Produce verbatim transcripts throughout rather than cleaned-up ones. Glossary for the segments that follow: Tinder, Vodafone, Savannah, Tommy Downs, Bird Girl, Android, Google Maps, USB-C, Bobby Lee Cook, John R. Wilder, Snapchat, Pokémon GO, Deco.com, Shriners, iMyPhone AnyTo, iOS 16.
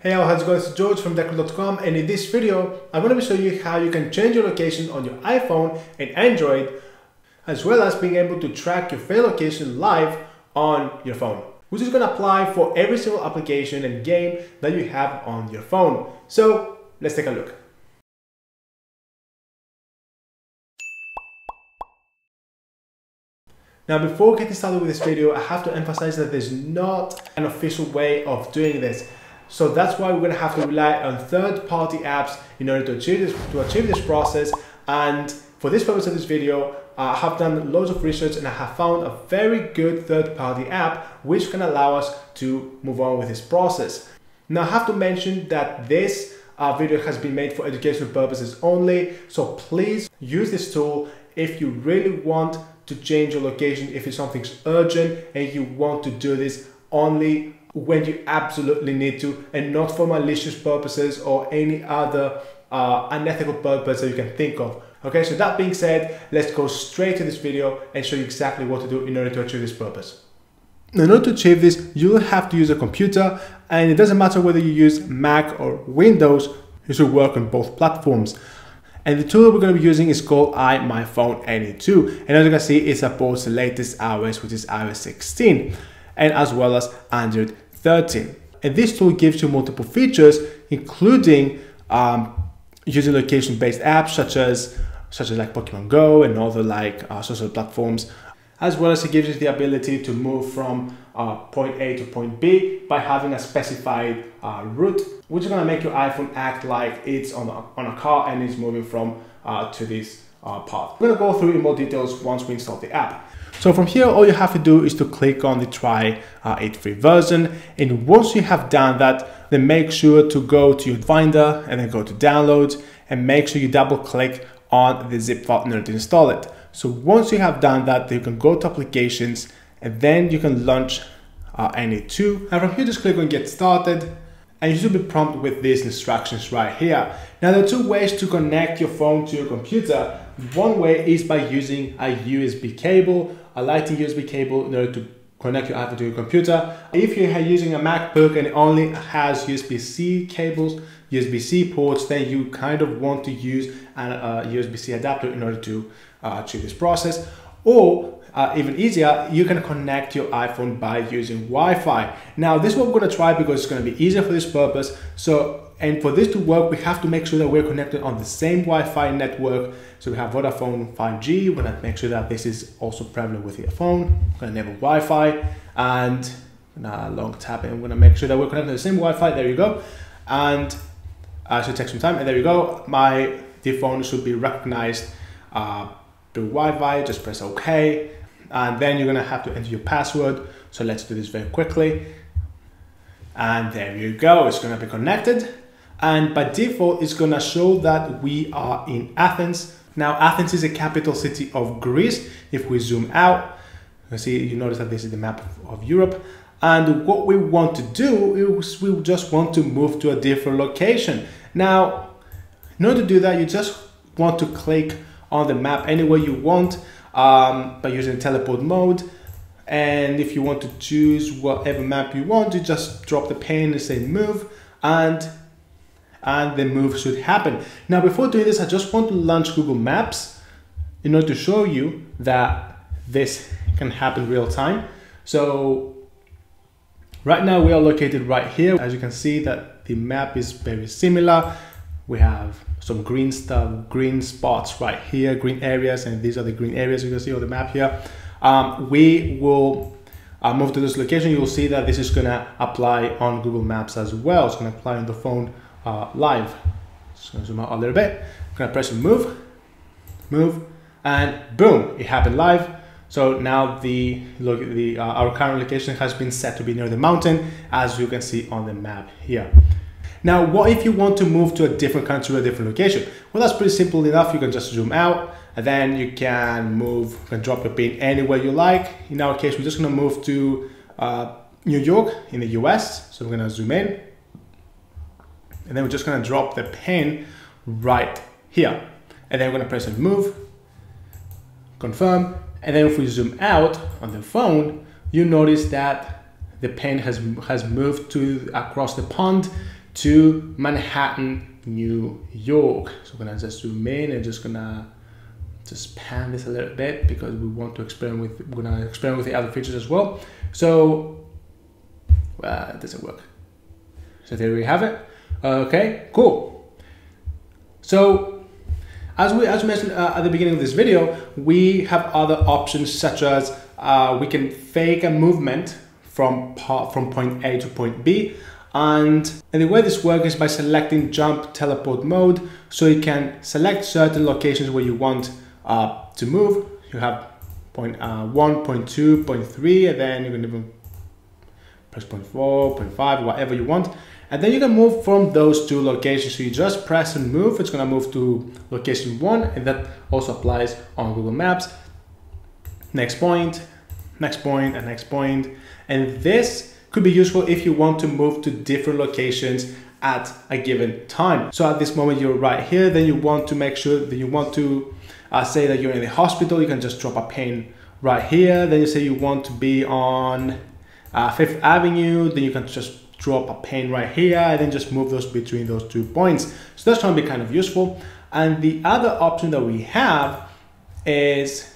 Hey all, how's it going? It's George from Deco dot com, and in this video I'm going to be showing you how you can change your location on your iPhone and Android, as well as being able to track your location live on your phone, which is going to apply for every single application and game that you have on your phone. So let's take a look. Now, before getting started with this video, I have to emphasize that there's not an official way of doing this. So that's why we're going to have to rely on third-party apps in order to achieve this to achieve this process. And for this purpose of this video, I have done loads of research and I have found a very good third-party app which can allow us to move on with this process. Now, I have to mention that this uh, video has been made for educational purposes only, so please use this tool if you really want to change your location, if it's something's urgent and you want to do this only when you absolutely need to, and not for malicious purposes or any other uh, unethical purpose that you can think of. Okay, so that being said, let's go straight to this video and show you exactly what to do in order to achieve this purpose. In order to achieve this, you'll have to use a computer, and it doesn't matter whether you use Mac or Windows, it should work on both platforms. And the tool that we're going to be using is called iMyPhone AnyTo, and as you can see, it supports the latest iOS, which is iOS sixteen, and as well as Android thirteen. And this tool gives you multiple features, including um, using location-based apps such as such as like Pokémon GO and other like uh, social platforms, as well as it gives you the ability to move from uh, point A to point B by having a specified uh, route, which is going to make your iPhone act like it's on a, on a car and it's moving from uh, to this uh, path. We're going to go through in more details once we install the app. So from here, all you have to do is to click on the try uh, it free version, and once you have done that, then make sure to go to your Finder and then go to Downloads, and make sure you double click on the zip file in order to install it. So once you have done that, then you can go to Applications, and then you can launch uh, AnyTo, and from here just click on Get Started, and you should be prompted with these instructions right here. Now, there are two ways to connect your phone to your computer. One way is by using a U S B cable, a lighting U S B cable, in order to connect your iPhone to your computer. If you are using a MacBook and it only has U S B C cables, U S B C ports, then you kind of want to use a uh, U S B C adapter in order to uh, achieve this process. Or uh, even easier, you can connect your iPhone by using Wi-Fi. Now, this is what we're going to try because it's going to be easier for this purpose. So, and for this to work, we have to make sure that we're connected on the same Wi-Fi network. So we have Vodafone five G. We're going to make sure that this is also prevalent with your phone. We're going to enable Wi-Fi and a long tap, and we're going to make sure that we're connected to the same Wi-Fi. There you go. And I uh, should take some time, and there you go. My the phone should be recognized uh, through Wi-Fi. Just press OK, and then you're going to have to enter your password. So let's do this very quickly. And there you go. It's going to be connected. And by default, it's going to show that we are in Athens. Now, Athens is a capital city of Greece. If we zoom out, you see, you notice that this is the map of Europe. And what we want to do is we just want to move to a different location. Now, in order to do that, you just want to click on the map anywhere you want um, by using teleport mode. And if you want to choose whatever map you want, you just drop the pane and say move, and and the move should happen. Now, before doing this, I just want to launch Google Maps in order to show you that this can happen real time. So right now we are located right here. As you can see that the map is very similar. We have some green stuff, green spots right here, green areas, and these are the green areas you can see on the map here. Um, we will uh, move to this location. You will see that this is going to apply on Google Maps as well. It's going to apply on the phone Uh, live. Just gonna zoom out a little bit. I'm gonna press move, move, and boom! It happened live. So now the look, the uh, our current location has been set to be near the mountain, as you can see on the map here. Now, what if you want to move to a different country or a different location? Well, that's pretty simple enough. You can just zoom out, and then you can move, you can drop your pin anywhere you like. In our case, we're just gonna move to uh, New York in the U S. So we're gonna zoom in. And then we're just going to drop the pin right here. And then we're going to press on move, confirm. And then if we zoom out on the phone, you notice that the pin has, has moved to across the pond to Manhattan, New York. So we're gonna just zoom in and just gonna just pan this a little bit because we want to experiment with, we're gonna experiment with the other features as well. So, uh, it doesn't work. So there we have it. Okay, cool. So as we, as we mentioned uh, at the beginning of this video, we have other options such as uh, we can fake a movement from, part, from point A to point B. And, and the way this works is by selecting jump teleport mode. So you can select certain locations where you want uh, to move. You have point uh, one, point two, point three, and then you can even press point four, point five, whatever you want. And then you can move from those two locations. So you just press and move. It's gonna move to location one, and that also applies on Google Maps. Next point, next point, and next point. And this could be useful if you want to move to different locations at a given time. So at this moment you're right here, then you want to make sure that you want to uh, say that you're in the hospital, you can just drop a pin right here. Then you say you want to be on uh, Fifth Avenue, then you can just drop a pin right here and then just move those between those two points. So that's going to be kind of useful. And the other option that we have is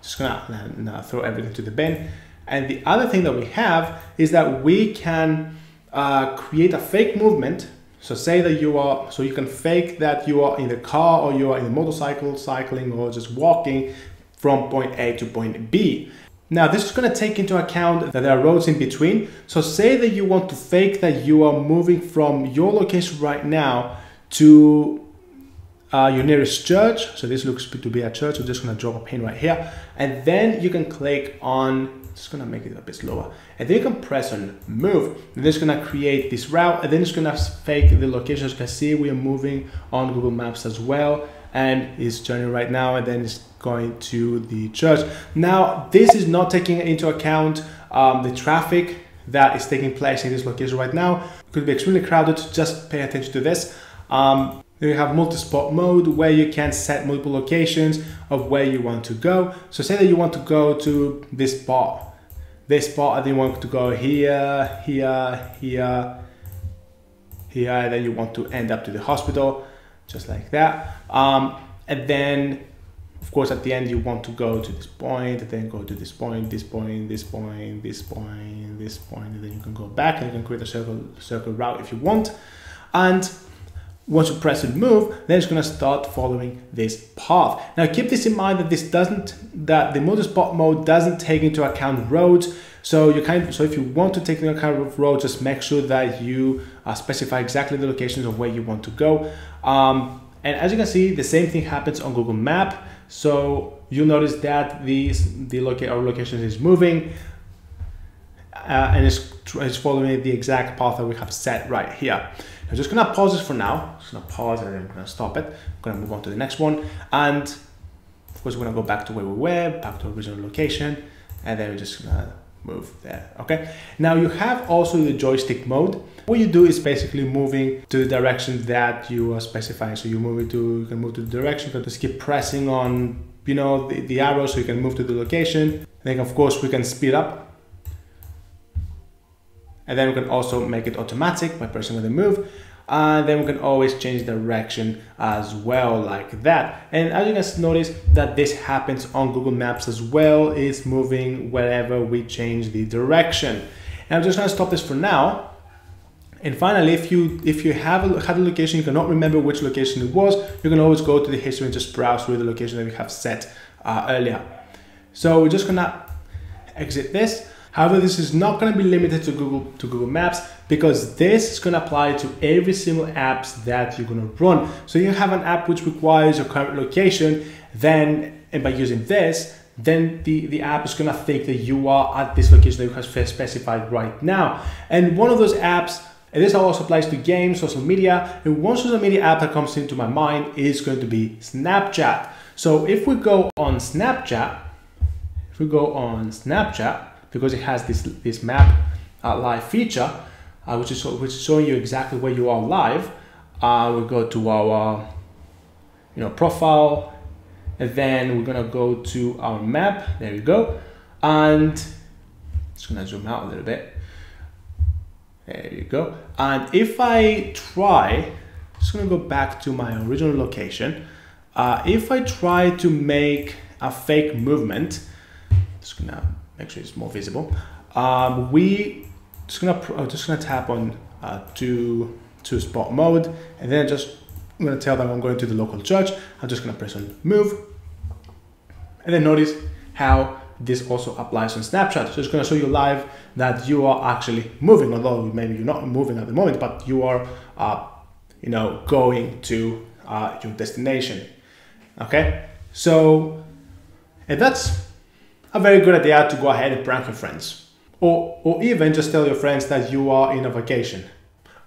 just gonna no, throw everything to the bin. And the other thing that we have is that we can uh, create a fake movement. So say that you are, so you can fake that you are in the car or you are in a motorcycle, cycling, or just walking from point A to point B. Now this is going to take into account that there are roads in between. So say that you want to fake that you are moving from your location right now to uh, your nearest church. So this looks to be a church. I'm just going to drop a pin right here. And then you can click on, just going to make it a bit slower. And then you can press on move. And this is going to create this route. And then it's going to fake the location. As you can see, we are moving on Google Maps as well. And it's journey right now, and then it's going to the church. Now, this is not taking into account um, the traffic that is taking place in this location right now. It could be extremely crowded, just pay attention to this. Um, then you have multi-spot mode where you can set multiple locations of where you want to go. So say that you want to go to this bar, this bar, and then you want to go here, here, here, here, and then you want to end up to the hospital. Just like that. Um, and then, of course, at the end, you want to go to this point, and then go to this point, this point, this point, this point, this point, and then you can go back and you can create a circle, circle route if you want. And once you press and move, then it's gonna start following this path. Now, keep this in mind that this doesn't, that the multi-spot mode doesn't take into account roads. So you kind of, so if you want to take into account roads, just make sure that you uh, specify exactly the locations of where you want to go. Um, and as you can see, the same thing happens on Google Map. So you'll notice that these, the loca our location is moving uh, and it's, it's following the exact path that we have set right here. I'm just gonna pause this for now. I'm just gonna pause and then I'm gonna stop it. I'm gonna move on to the next one. And of course, we're gonna go back to where we were, back to our original location, and then we're just gonna move there, okay? Now you have also the joystick mode. What you do is basically moving to the direction that you are specifying. So you move it to, you can move to the direction, you can just keep pressing on, you know, the, the arrow so you can move to the location. And then of course we can speed up. And then we can also make it automatic by pressing on the move. And then we can always change direction as well, like that. And as you guys notice that this happens on Google Maps as well, it's moving wherever we change the direction. And I'm just gonna stop this for now. And finally, if you if you have a, had a location, you cannot remember which location it was, you can always go to the history and just browse through the location that we have set uh, earlier. So we're just gonna exit this. However, this is not going to be limited to Google to Google Maps, because this is going to apply to every single app that you're going to run. So you have an app which requires your current location, then, and by using this, then the, the app is going to think that you are at this location that you have specified right now. And one of those apps, and this also applies to games, social media, and one social media app that comes into my mind is going to be Snapchat. So if we go on Snapchat, if we go on Snapchat, because it has this this map uh, live feature, uh, which is which is showing you exactly where you are live. Uh, we go to our you know profile, and then we're gonna go to our map. There we go, and just gonna zoom out a little bit. There you go. And if I try, I'm just gonna go back to my original location. Uh, if I try to make a fake movement, just gonna make sure it's more visible. Um, we just gonna I'm just gonna tap on uh, to to spot mode, and then just I'm gonna tell them I'm going to the local church. I'm just gonna press on move, and then notice how this also applies on Snapchat. So it's going to show you live that you are actually moving, although maybe you're not moving at the moment, but you are, uh, you know, going to uh, your destination. Okay, so and that's a very good idea to go ahead and prank your friends, or or even just tell your friends that you are in a vacation.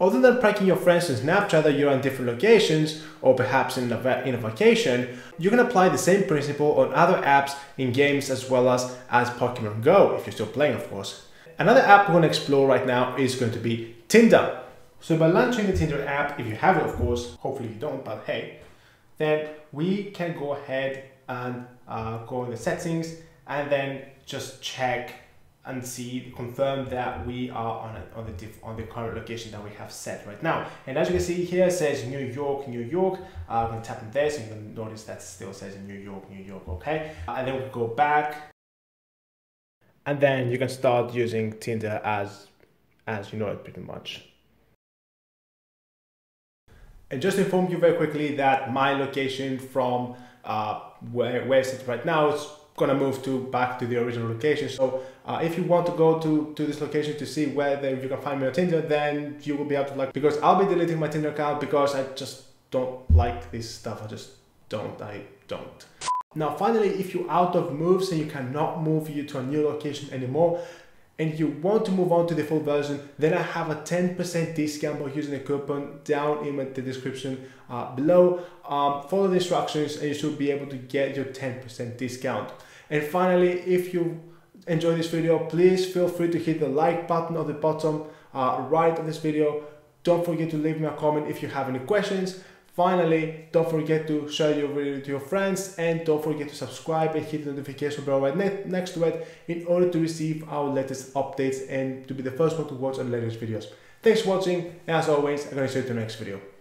Other than pranking your friends in Snapchat that you're in different locations or perhaps in a, in a vacation, you can apply the same principle on other apps in games as well as, as Pokémon GO, if you're still playing of course. Another app we're going to explore right now is going to be Tinder. So by launching the Tinder app, if you have it of course, hopefully you don't, but hey, then we can go ahead and uh, go in the settings and then just check and see, confirm that we are on, a, on, the diff, on the current location that we have set right now. And as you can see here, it says New York, New York. Uh, I'm gonna tap on there, so you can notice that still says New York, New York, okay? Uh, and then we can go back. And then you can start using Tinder as, as you know it pretty much. And just to inform you very quickly that my location from uh, where, where it's right now, it's gonna move to back to the original location. So uh, if you want to go to to this location to see whether you can find me on Tinder, then you will be able to, like, because I'll be deleting my Tinder account because I just don't like this stuff. I just don't. I don't. Now finally, if you're out of moves and you cannot move you to a new location anymore, and you want to move on to the full version, then I have a ten percent discount by using the coupon down in the description uh, below. Um, follow the instructions and you should be able to get your ten percent discount. And finally, if you enjoy this video, please feel free to hit the like button on the bottom uh, right of this video. Don't forget to leave me a comment if you have any questions. Finally, don't forget to share your video to your friends, and don't forget to subscribe and hit the notification bell right ne next to it in order to receive our latest updates and to be the first one to watch our latest videos. Thanks for watching, and as always, I'm going to see you in the next video.